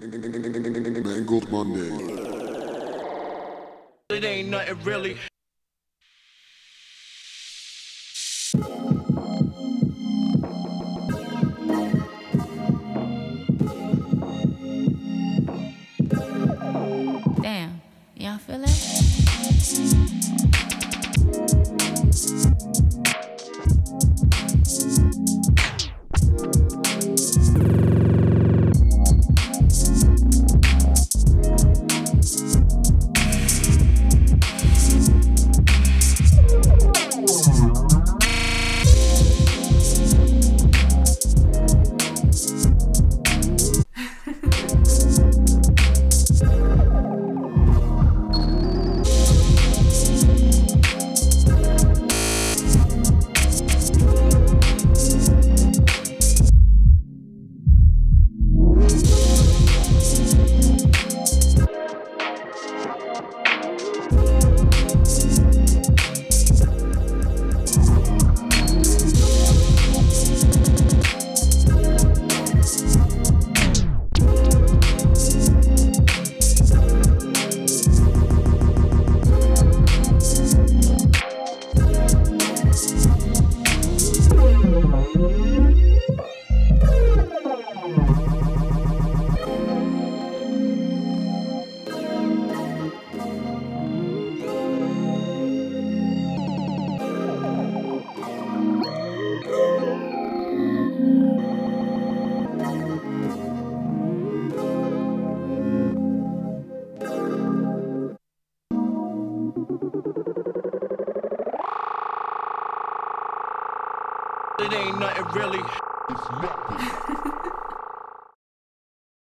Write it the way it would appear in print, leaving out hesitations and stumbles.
Mangled Monday. It ain't nothing really. Damn, y'all feel it? It ain't nothing really. It's nothing.